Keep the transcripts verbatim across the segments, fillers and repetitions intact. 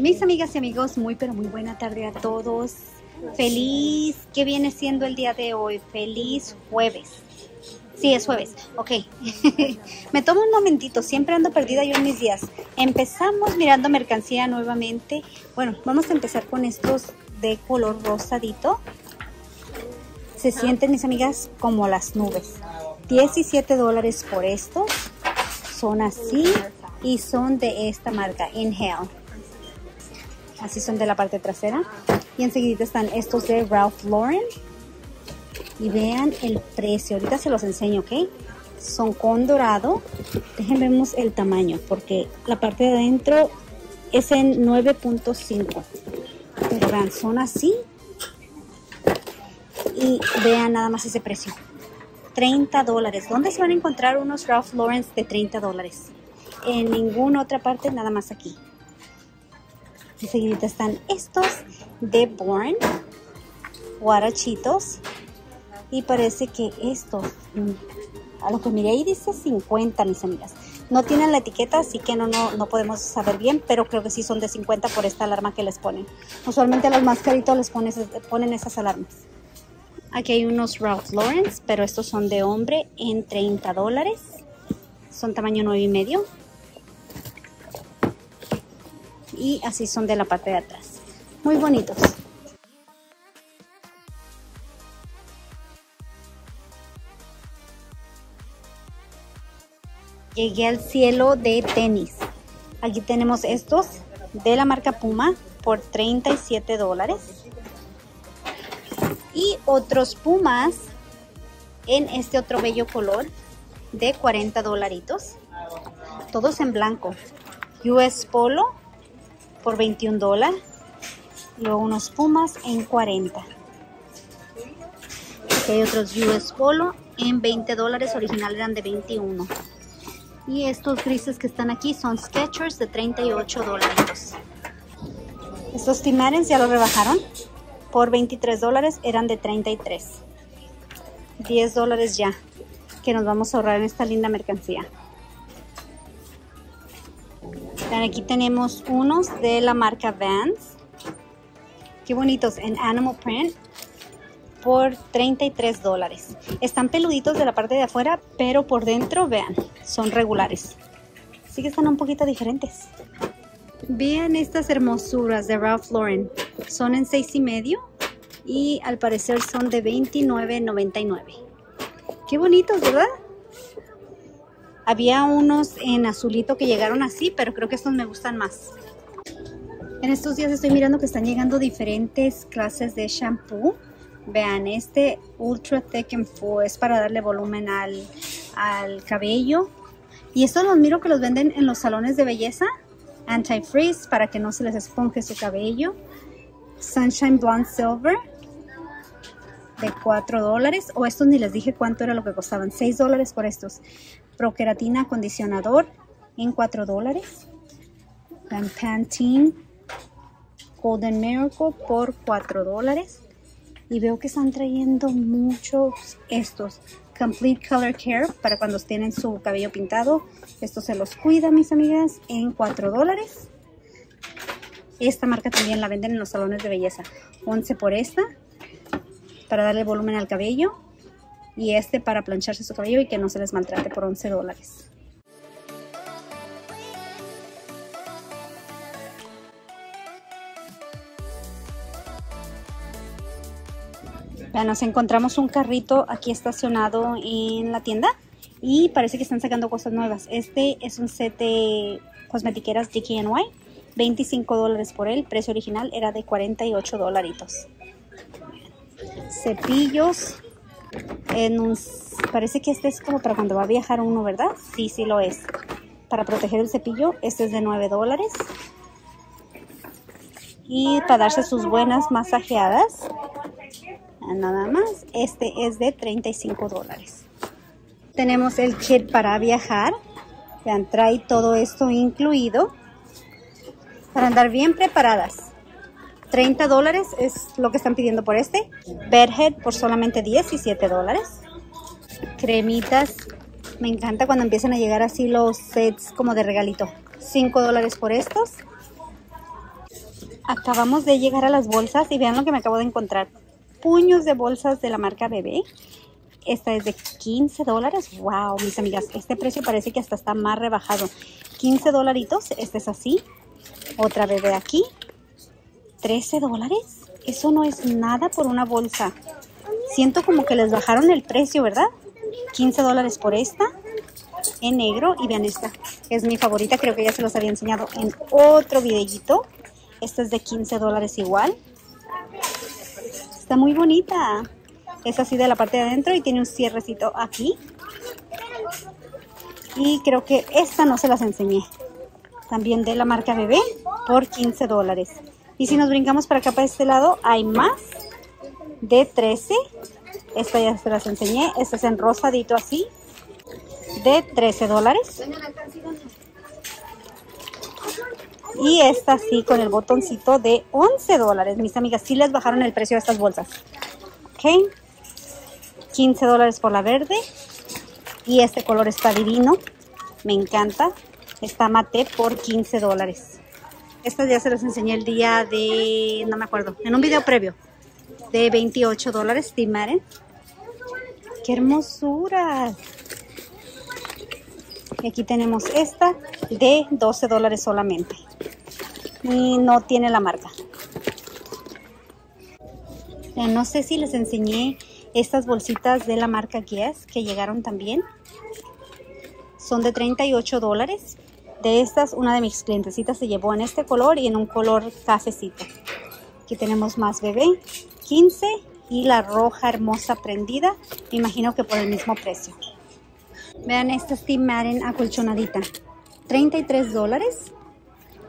Mis amigas y amigos, muy pero muy buena tarde a todos. Feliz, ¿qué viene siendo el día de hoy? Feliz jueves. Sí, es jueves. Ok. Me tomo un momentito. Siempre ando perdida yo en mis días. Empezamos mirando mercancía nuevamente. Bueno, vamos a empezar con estos de color rosadito. Se sienten, mis amigas, como las nubes. diecisiete dólares por estos. Son así y son de esta marca, Inhale. Así son de la parte trasera. Y enseguida están estos de Ralph Lauren. Y vean el precio. Ahorita se los enseño, ¿ok? Son con dorado. Déjenme ver el tamaño, porque la parte de adentro es en nueve punto cinco. Pero vean, son así. Y vean nada más ese precio. treinta dólares. ¿Dónde se van a encontrar unos Ralph Lauren de treinta dólares? En ninguna otra parte, nada más aquí. Y seguidita están estos de Born, guarachitos. Y parece que estos, a lo que miré ahí dice cincuenta, mis amigas. No tienen la etiqueta, así que no, no, no podemos saber bien, pero creo que sí son de cincuenta por esta alarma que les ponen. Usualmente a los más caritos les ponen, ponen esas alarmas. Aquí hay unos Ralph Lauren, pero estos son de hombre en treinta dólares. Son tamaño nueve y medio. Y así son de la parte de atrás. Muy bonitos. Llegué al cielo de tenis. Aquí tenemos estos de la marca Puma por treinta y siete dólares. Y otros Pumas en este otro bello color de cuarenta dolaritos. Todos en blanco. U S Polo por veintiún dólares. Luego unos Pumas en cuarenta. Aquí hay otros U S Polo en veinte dólares. Original eran de veintiuno. Y estos grises que están aquí son Skechers de treinta y ocho dólares. Estos Timarens ya los rebajaron. Por veintitrés dólares eran de treinta y tres. diez dólares ya. Que nos vamos a ahorrar en esta linda mercancía. Aquí tenemos unos de la marca Vans. Qué bonitos. En Animal Print. Por treinta y tres dólares. Están peluditos de la parte de afuera, pero por dentro, vean, son regulares. Así que están un poquito diferentes. Vean estas hermosuras de Ralph Lauren. Son en seis y medio y al parecer son de veintinueve noventa y nueve. Qué bonitos, ¿verdad? Había unos en azulito que llegaron así, pero creo que estos me gustan más. En estos días estoy mirando que están llegando diferentes clases de shampoo. Vean, este Ultra Thick and Full es para darle volumen al, al cabello. Y estos los miro que los venden en los salones de belleza. Anti-freeze para que no se les esponje su cabello. Sunshine Blonde Silver de cuatro dólares. O estos ni les dije cuánto era lo que costaban. seis dólares por estos. Prokeratina acondicionador en cuatro dólares. Pantene Golden Miracle por cuatro dólares. Y veo que están trayendo muchos estos. Complete Color Care para cuando tienen su cabello pintado. Esto se los cuida, mis amigas, en cuatro dólares. Esta marca también la venden en los salones de belleza. once por esta. Para darle volumen al cabello. Y este para plancharse su cabello y que no se les maltrate por once dólares. Vean, nos encontramos un carrito aquí estacionado en la tienda y parece que están sacando cosas nuevas. Este es un set de cosmetiqueras D K N Y, veinticinco dólares por él. Precio original era de cuarenta y ocho dolaritos. Cepillos, en un, parece que este es como para cuando va a viajar uno, ¿verdad? Sí, sí lo es. Para proteger el cepillo, este es de nueve dólares. Y para darse sus buenas masajeadas. Nada más, este es de treinta y cinco dólares. Tenemos el kit para viajar. Vean, trae todo esto incluido para andar bien preparadas. treinta dólares es lo que están pidiendo por este. Bearhead por solamente diecisiete dólares. Cremitas, me encanta cuando empiezan a llegar así los sets como de regalito. cinco dólares por estos. Acabamos de llegar a las bolsas y vean lo que me acabo de encontrar. Puños de bolsas de la marca Bebé. Esta es de quince dólares. Wow, mis amigas, este precio parece que hasta está más rebajado. quince dolaritos. Este es así. Otra Bebé aquí. trece dólares. Eso no es nada por una bolsa. Siento como que les bajaron el precio, ¿verdad? quince dólares por esta. En negro. Y vean esta. Es mi favorita. Creo que ya se los había enseñado en otro videíto. Esta es de quince dólares igual. Está muy bonita. Es así de la parte de adentro y tiene un cierrecito aquí. Y creo que esta no se las enseñé. También de la marca Bebé por quince dólares. Y si nos brincamos para acá, para este lado, hay más de trece. Esta ya se las enseñé. Esta es en rosadito así. De trece dólares. Y esta sí con el botoncito de once dólares. Mis amigas, sí les bajaron el precio de estas bolsas. Ok. quince dólares por la verde. Y este color está divino. Me encanta. Está mate por quince dólares. Estas ya se las enseñé el día de... No me acuerdo. En un video previo. De veintiocho dólares. Steve Madden. ¡Qué hermosura! Y aquí tenemos esta de doce dólares solamente. Y no tiene la marca. No sé si les enseñé estas bolsitas de la marca Guess que llegaron también. Son de treinta y ocho dólares. De estas, una de mis clientecitas se llevó en este color y en un color cafecito. Aquí tenemos más Bebé. quince y la roja hermosa prendida. Me imagino que por el mismo precio. Vean esta Steve Madden acolchonadita. treinta y tres dólares.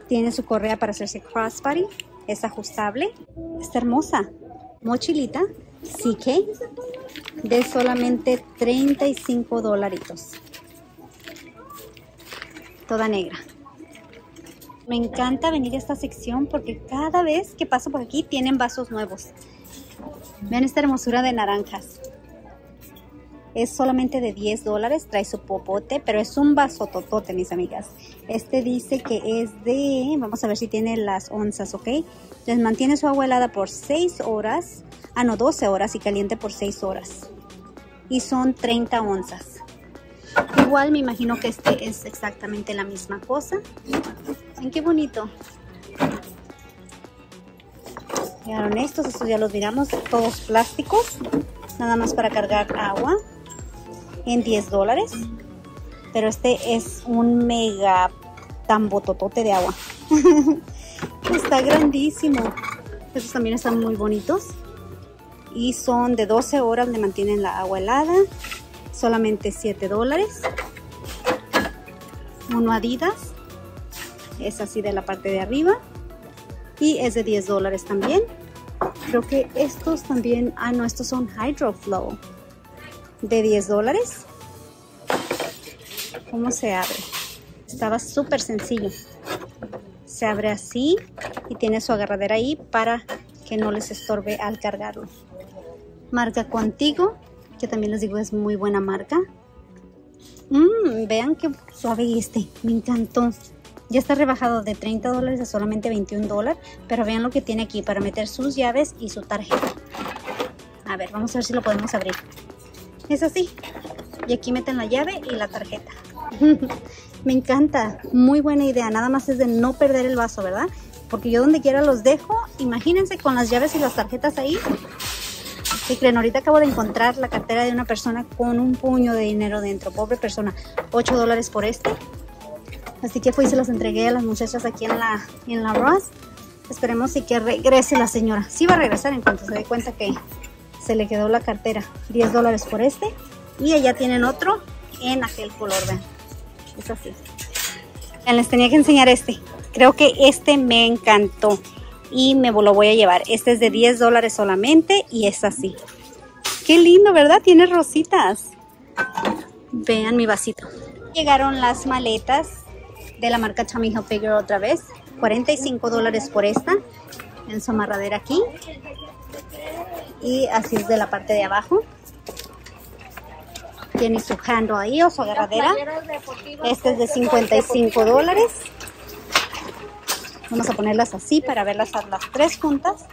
Tiene su correa para hacerse crossbody. Es ajustable. Está hermosa. Mochilita C K de solamente treinta y cinco dolaritos. Toda negra. Me encanta venir a esta sección porque cada vez que paso por aquí tienen vasos nuevos. Vean esta hermosura de naranjas. Es solamente de diez dólares, trae su popote, pero es un vaso totote, mis amigas. Este dice que es de, vamos a ver si tiene las onzas, ¿ok? Les mantiene su agua helada por seis horas, ah no, doce horas y caliente por seis horas. Y son treinta onzas. Igual me imagino que este es exactamente la misma cosa. Miren qué bonito. Llegaron estos, estos ya los miramos, todos plásticos. Nada más para cargar agua. En diez dólares. Pero este es un mega tambototote de agua. Está grandísimo. Estos también están muy bonitos. Y son de doce horas. Le mantienen la agua helada. Solamente siete dólares. Uno Adidas. Es así de la parte de arriba. Y es de diez dólares también. Creo que estos también, ah no, estos son Hydroflow de diez dólares. ¿Cómo se abre? Estaba súper sencillo. Se abre así y tiene su agarradera ahí para que no les estorbe al cargarlo. Marca Contigo, que también les digo es muy buena marca. Mmm, vean qué suave este, me encantó. Ya está rebajado de treinta dólares a solamente veintiún dólares. Pero vean lo que tiene aquí para meter sus llaves y su tarjeta. A ver, vamos a ver si lo podemos abrir. Es así. Y aquí meten la llave y la tarjeta. Me encanta. Muy buena idea. Nada más es de no perder el vaso, ¿verdad? Porque yo donde quiera los dejo. Imagínense con las llaves y las tarjetas ahí. ¿Qué creen? Ahorita acabo de encontrar la cartera de una persona con un puño de dinero dentro. Pobre persona. ocho dólares por este. Así que fui y se las entregué a las muchachas aquí en la, en la Ross. Esperemos y que regrese la señora. Sí va a regresar en cuanto se dé cuenta que se le quedó la cartera. diez dólares por este. Y allá tienen otro en aquel color, vean. Es así. Les tenía que enseñar este. Creo que este me encantó. Y me lo voy a llevar. Este es de diez dólares solamente y es así. Qué lindo, ¿verdad? Tiene rositas. Vean mi vasito. Llegaron las maletas de la marca Tommy Hilfiger otra vez. cuarenta y cinco dólares por esta. En su amarradera aquí. Y así es de la parte de abajo. Tiene su handle ahí o su agarradera. Este es de cincuenta y cinco dólares. Vamos a ponerlas así para verlas a las tres juntas.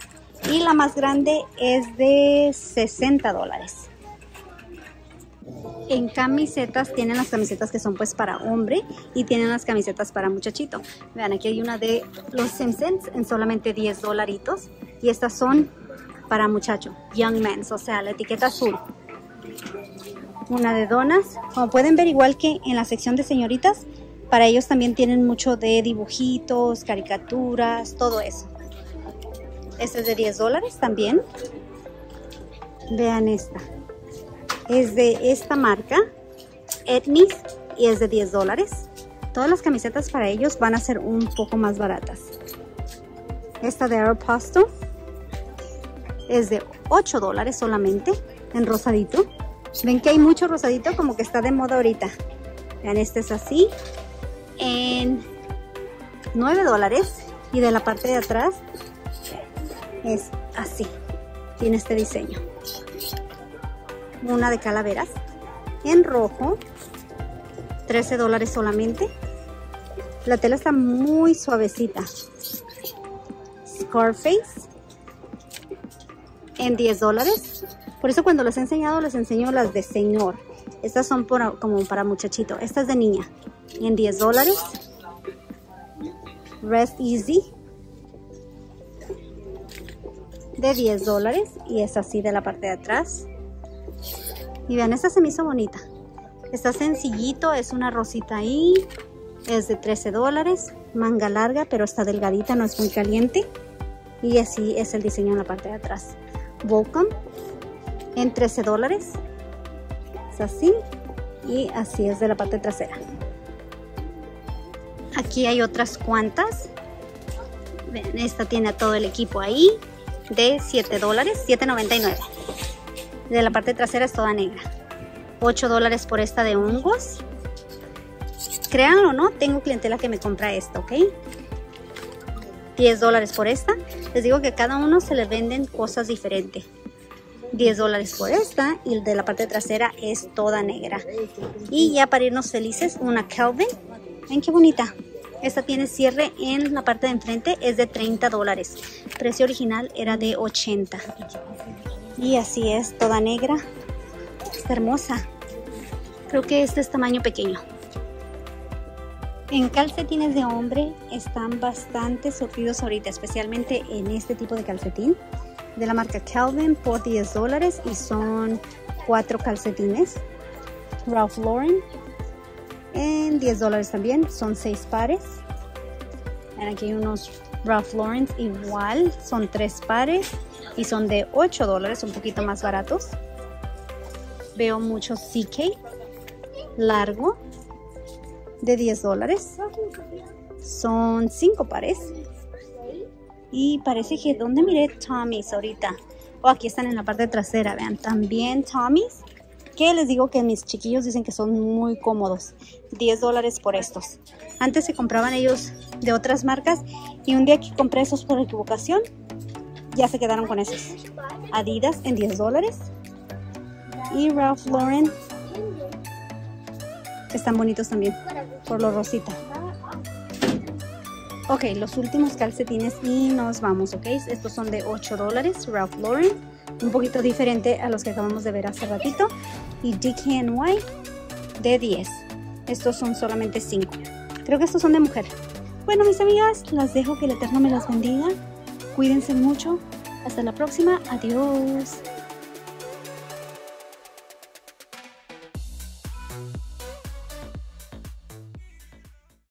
Y la más grande es de sesenta dólares. En camisetas tienen las camisetas que son pues para hombre y tienen las camisetas para muchachito. Vean, aquí hay una de los Simpsons en solamente diez dolaritos. Y estas son para muchacho, Young Men's, o sea, la etiqueta azul. Una de donas. Como pueden ver, igual que en la sección de señoritas, para ellos también tienen mucho de dibujitos, caricaturas, todo eso. Este es de diez dólares también. Vean esta. Es de esta marca, Etnies, y es de diez dólares. Todas las camisetas para ellos van a ser un poco más baratas. Esta de Aeropasto es de ocho dólares solamente, en rosadito. Ven que hay mucho rosadito, como que está de moda ahorita. Vean, este es así, en nueve dólares. Y de la parte de atrás es así, tiene este diseño. Una de calaveras en rojo, trece dólares solamente. La tela está muy suavecita. Scarface en diez dólares. Por eso cuando les he enseñado, les enseño las de señor. Estas son por, como para muchachito. Esta es de niña en diez dólares. Rest Easy de diez dólares. Y es así de la parte de atrás. Y vean, esta se me hizo bonita. Está sencillito, es una rosita ahí. Es de trece dólares. Manga larga, pero está delgadita, no es muy caliente. Y así es el diseño en la parte de atrás. Welcome en trece dólares. Es así. Y así es de la parte trasera. Aquí hay otras cuantas. Vean, esta tiene a todo el equipo ahí. De siete dólares, siete noventa y nueve. De la parte trasera es toda negra. ocho dólares por esta de hongos. Créanlo o no, tengo clientela que me compra esta, ¿ok? diez dólares por esta. Les digo que cada uno se les venden cosas diferentes. diez dólares por esta y de la parte trasera es toda negra. Y ya para irnos felices, una Calvin. Ven qué bonita. Esta tiene cierre en la parte de enfrente, es de treinta dólares. Precio original era de ochenta. Y así es, toda negra. Está hermosa. Creo que este es tamaño pequeño. En calcetines de hombre están bastante surtidos ahorita, especialmente en este tipo de calcetín. De la marca Calvin por diez dólares y son cuatro calcetines. Ralph Lauren en diez dólares también, son seis pares. Aquí hay unos Ralph Lauren igual, son tres pares. Y son de ocho dólares, un poquito más baratos. Veo mucho C K largo de diez dólares. Son cinco pares. Y parece que donde miré Tommy's ahorita. O oh, aquí están en la parte trasera, vean. También Tommy's, que les digo que mis chiquillos dicen que son muy cómodos. diez dólares por estos. Antes se compraban ellos de otras marcas. Y un día que compré esos por equivocación, ya se quedaron con esos. Adidas en diez dólares. Y Ralph Lauren. Están bonitos también. Por lo rosita. Ok, los últimos calcetines y nos vamos, ok. Estos son de ocho dólares. Ralph Lauren. Un poquito diferente a los que acabamos de ver hace ratito. Y D K N Y de diez. Estos son solamente cinco. Creo que estos son de mujer. Bueno, mis amigas, las dejo. Que el Eterno me las bendiga. Cuídense mucho. Hasta la próxima. Adiós.